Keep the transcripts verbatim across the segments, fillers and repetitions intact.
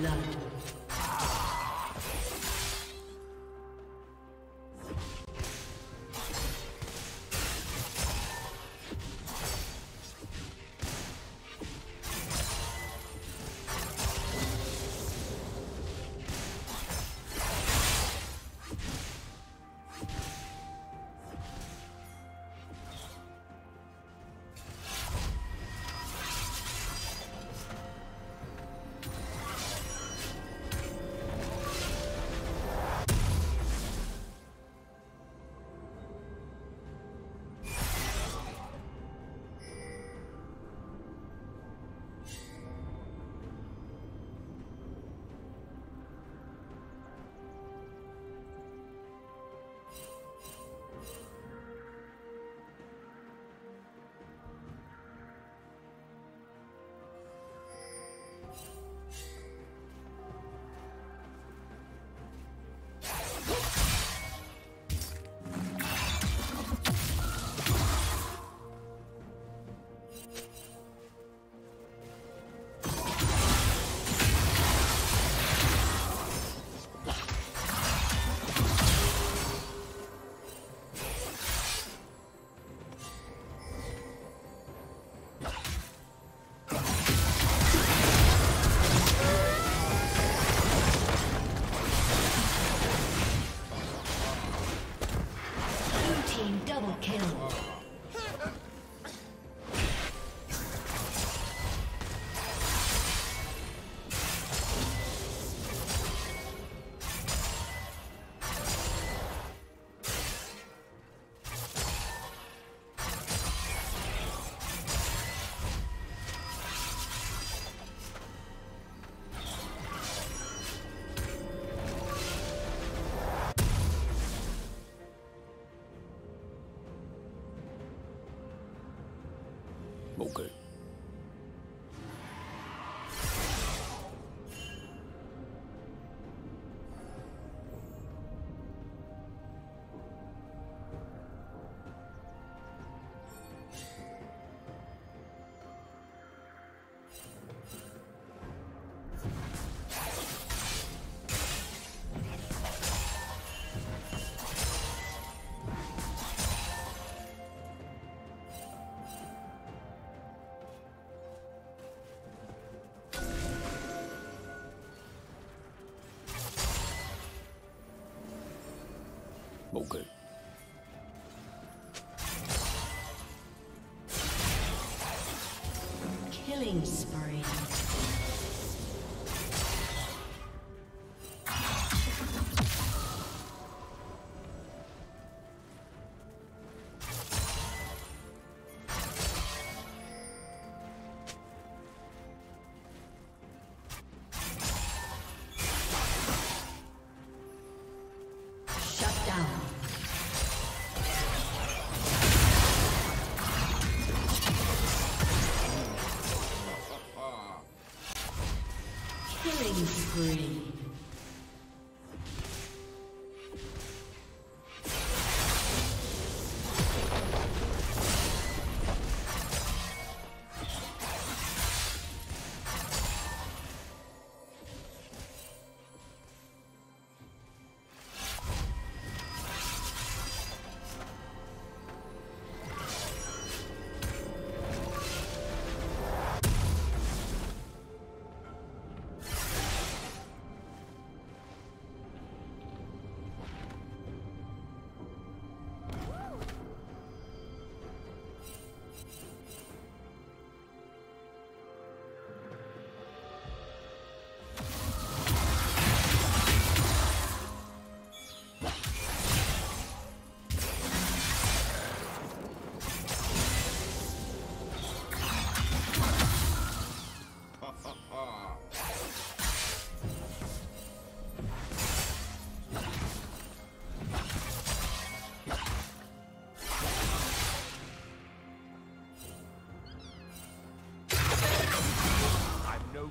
blood. Okay. Okay. Killing spree. Spree.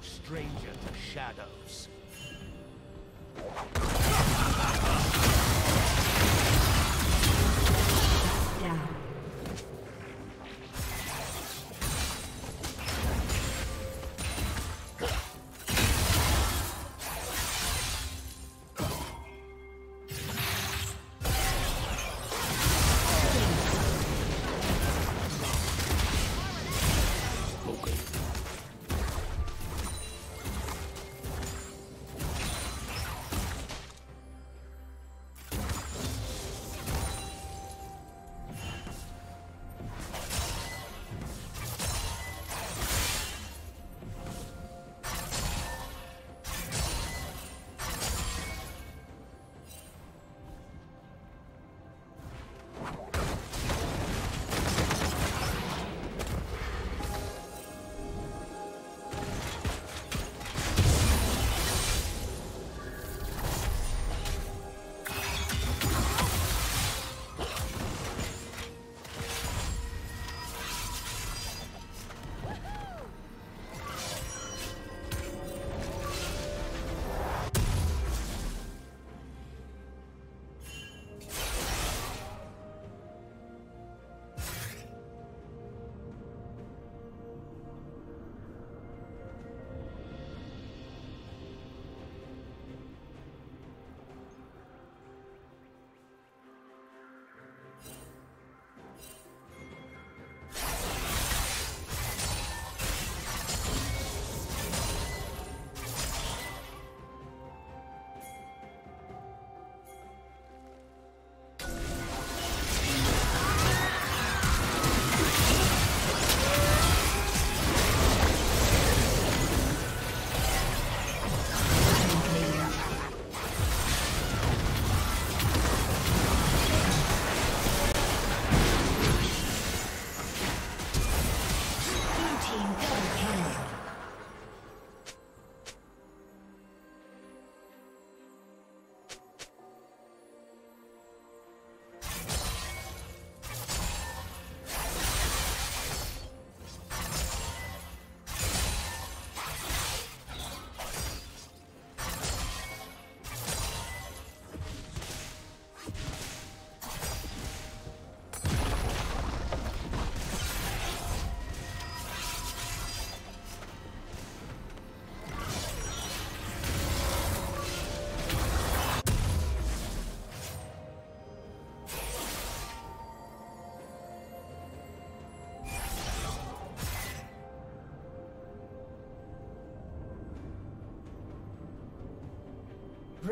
Stranger to shadows.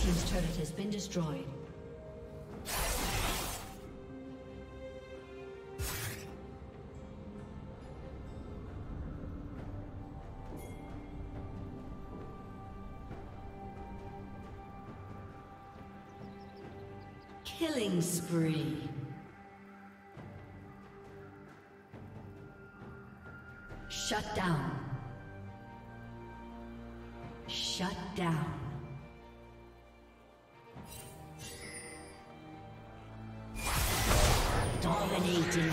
Team's turret has been destroyed. Killing spree. Shut down. Shut down. Dominating.